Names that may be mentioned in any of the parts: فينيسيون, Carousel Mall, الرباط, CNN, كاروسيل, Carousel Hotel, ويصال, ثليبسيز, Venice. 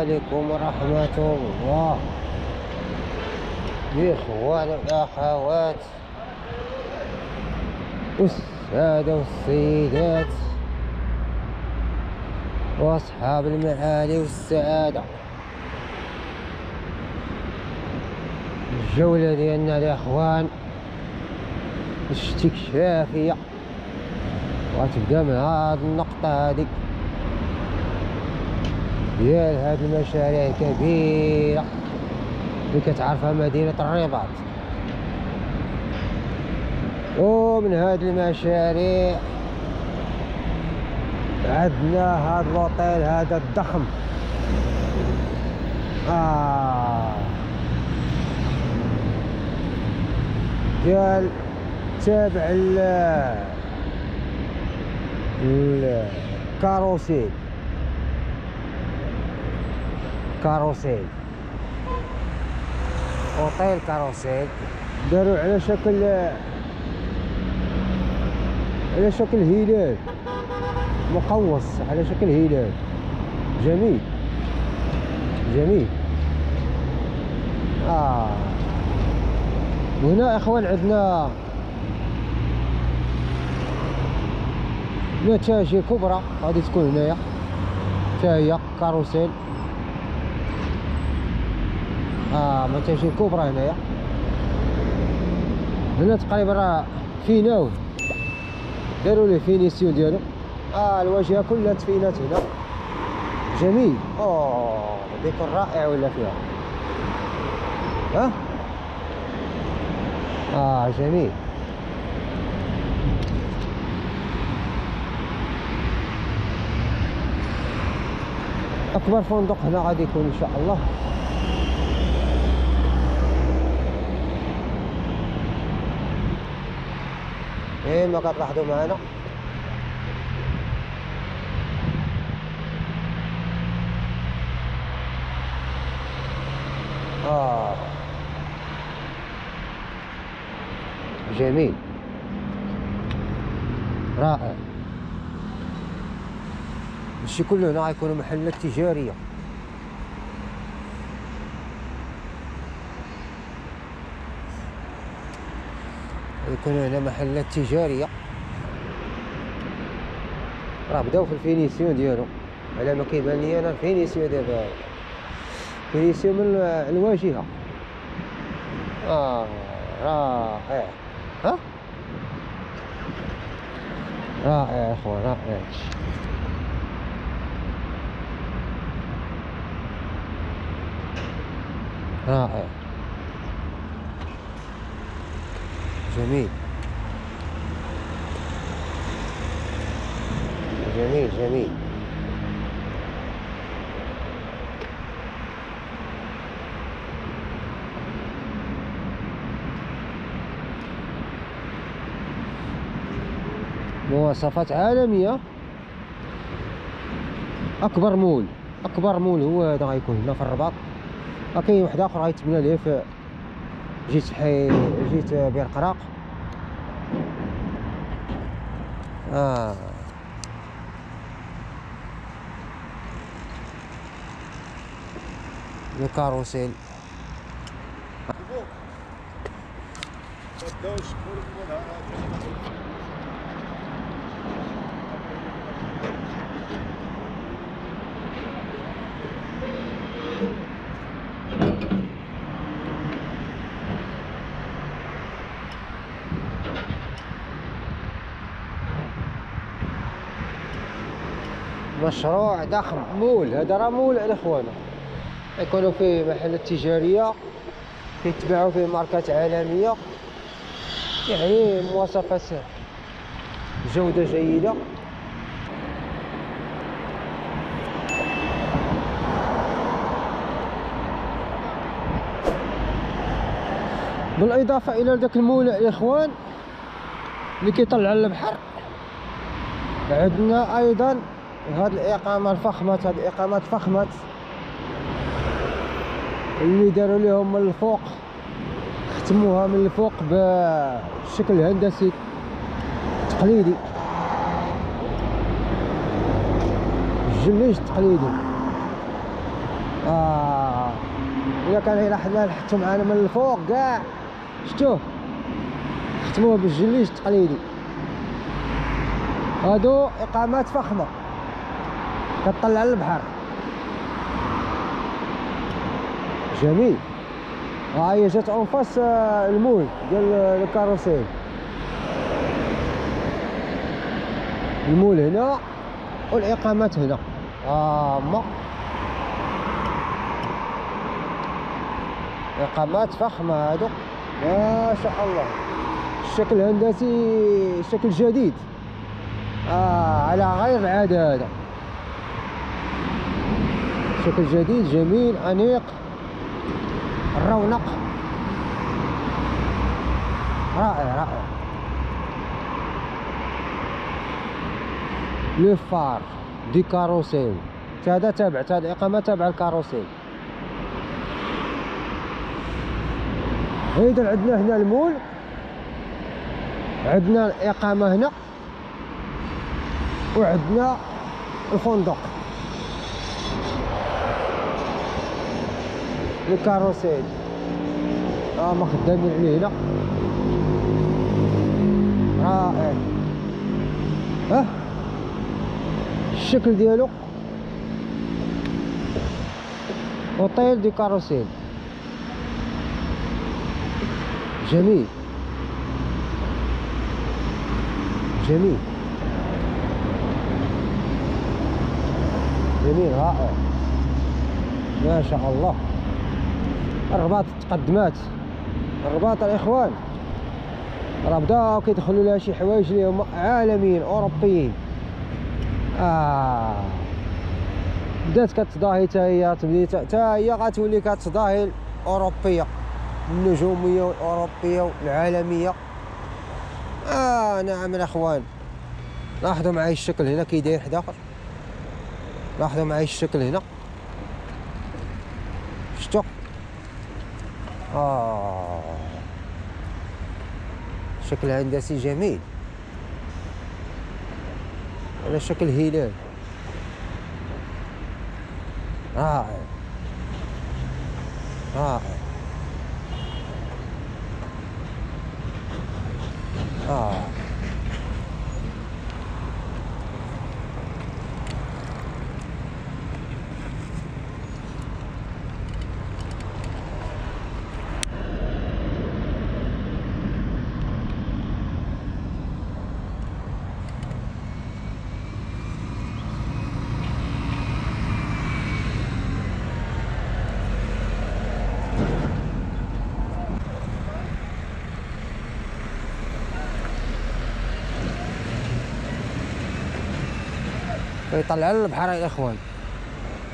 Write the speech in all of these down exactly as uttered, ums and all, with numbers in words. عليكم ورحمة الله يا إخواني والأخوات والسادة والسيدات وأصحاب المعالي والسعادة. الجولة ديالنا يا إخوان استكشافية وغتبدا من هاد النقطة هادي ديال هاد المشاريع الكبيرة اللي كتعرفها مدينة الرباط. ومن هاد المشاريع عندنا هاد الأوتيل هذا الضخم آه ديال تابع الكاروسيل كاروسيل اوتيل كاروسيل. داروا على شكل على شكل هلال مقوس، على شكل هلال جميل جميل. اه وهنا اخوان عندنا متاجر كبرى غادي تكون هنايا حتى هي كاروسيل. اه متاجر كبرى هنايا. هنا تقريبا راه فيناو داروا ليه فينيسيون ديالو. اه الواجهه كلها تفينات هنا جميل. اوه ديكور رائع ولا فيها ها اه, آه جميل. اكبر فندق هنا غادي يكون ان شاء الله. كما كتلاحظوا معنا آه جميل رائع. هادشي كله هنا غيكونوا محلات تجارية. يكون هنا محلات تجارية. راه بداو في الفينيسيون ديالو على ما كيبان لي انا. الفينيسيون دابا فينيسيون من الواجهة اه رائع ها رائع اخوان رائع. رائع جميل جميل جميل. مواصفات عالمية. أكبر مول أكبر مول هو هذا غيكون هنا في الرباط. كاين واحد آخر غيتبنى ليه في جيت حي جيت بير قراق. آه. الكاروسيل ما مشروع ضخم، مول، هذا راه مول على اخوانا، يكونوا فيه محلات تجاريه كيتباعوا فيه ماركات عالميه، يعني مواصفات جوده جيده. بالاضافه الى داك المول الاخوان اللي كيطلع على البحر، عندنا ايضا هاد الاقامه الفخمه، هاد الاقامات فخمه اللي داروا لهم من الفوق، ختموها من الفوق بشكل هندسي تقليدي، الجليج تقليدي. آه الا كان غير حنا نحطو معانا من الفوق كاع، شتوه ختموه بالجليج التقليدي. هادو اقامات فخمه كتطلع على البحر، جميل. ها هي جات اون فاس المول ديال الكاروسيل، المول هنا والاقامات هنا. ها هما اقامات فخمه هادو، ما شاء الله، الشكل هندسي شكل جديد آه على غير العاده، هذا شكل جديد جميل انيق، الرونق رائع رائع. لو فار دي كاروسيل، هذا تابع، هذه الاقامه تابعه الكاروسيل. اذا عندنا هنا المول، عندنا الاقامه هنا، وعندنا الفندق الكاروسيل. ها هما خدامين عليه هنا، رائع. ها الشكل ديالو، اوتيل دي كاروسيل جميل جميل جميل، رائع ما شاء الله. الرباط تقدمات، الرباط الاخوان راه بداو كيدخلوا لها شي حوايج اللي هما عالميين اوروبيين. آه بدات كتضاهي حتى هي، حتى هي غتولي كتضاهي الاوروبيه، النجوميه والاوروبيه والعالميه. آه نعم الاخوان، لاحظوا معايا الشكل هنا كي داير حدا اخر، لاحظوا معايا الشكل هنا، شتو آه شكل هندسي جميل على شكل هلال، رائع رائع. آه كيطلع على البحر يا اخوان.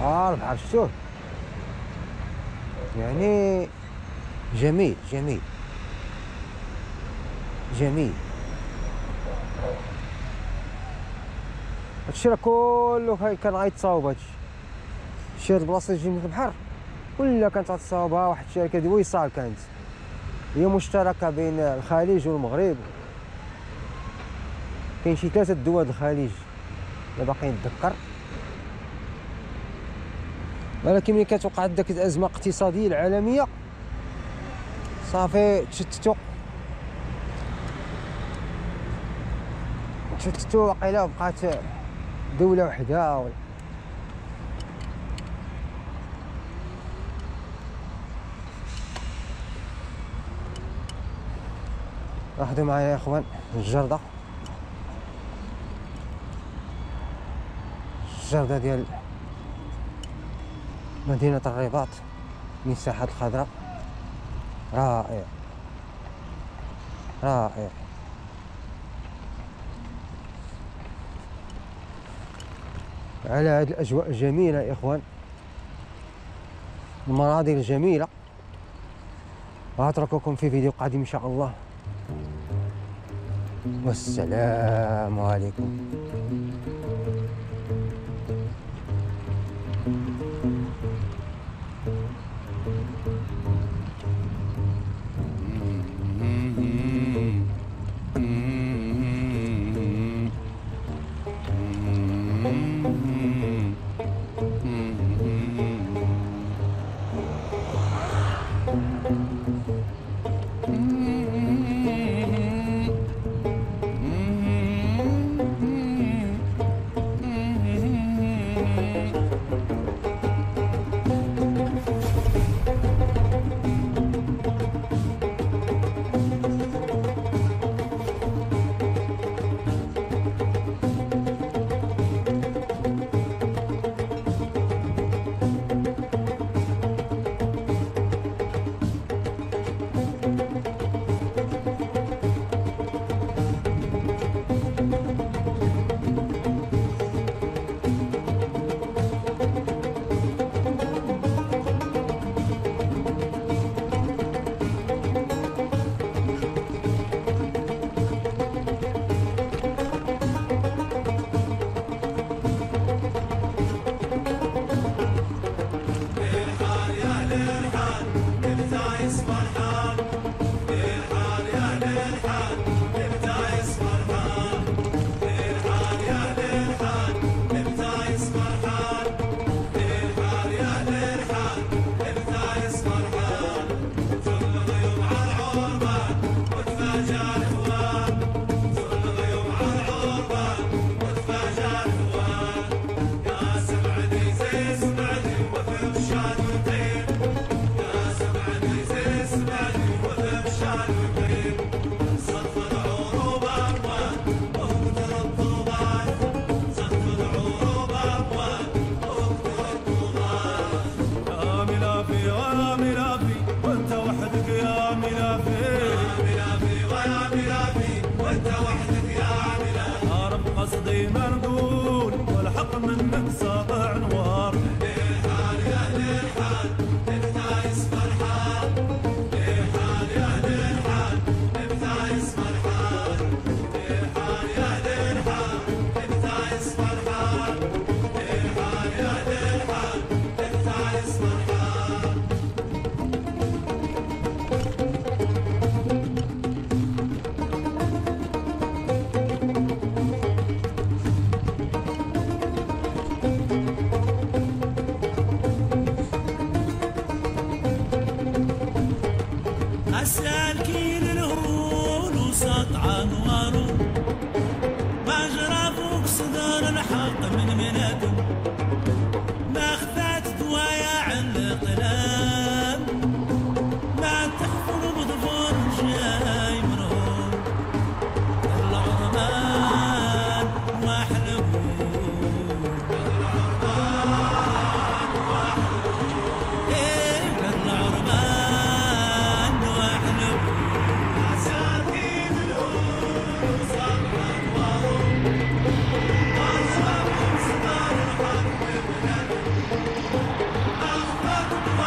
ها آه البحر شتوه، يعني جميل جميل جميل. هادشي راه كله كان غيتصاوب، هادشي شي هاد البلاصه اللي جنب البحر كلها كانت غتصاوبها واحد الشركه ديال ويصال، كانت هي مشتركه بين الخليج والمغرب، كاين شي ثلاثه دول الخليج باقي نتذكر. ولكن ملي كتوقع داك الازمه الاقتصاديه العالميه صافي تشتتوا تشتتوا واقيلا بقات دوله وحدها. لاحظوا معايا يا اخوان الجرده، الجردة ديال مدينة الرباط من الساحات الخضراء، رائع رائع. على هاد الأجواء الجميلة يا إخوان، المناظر الجميلة، وأترككم في فيديو قادم إن شاء الله، والسلام عليكم.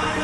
Why?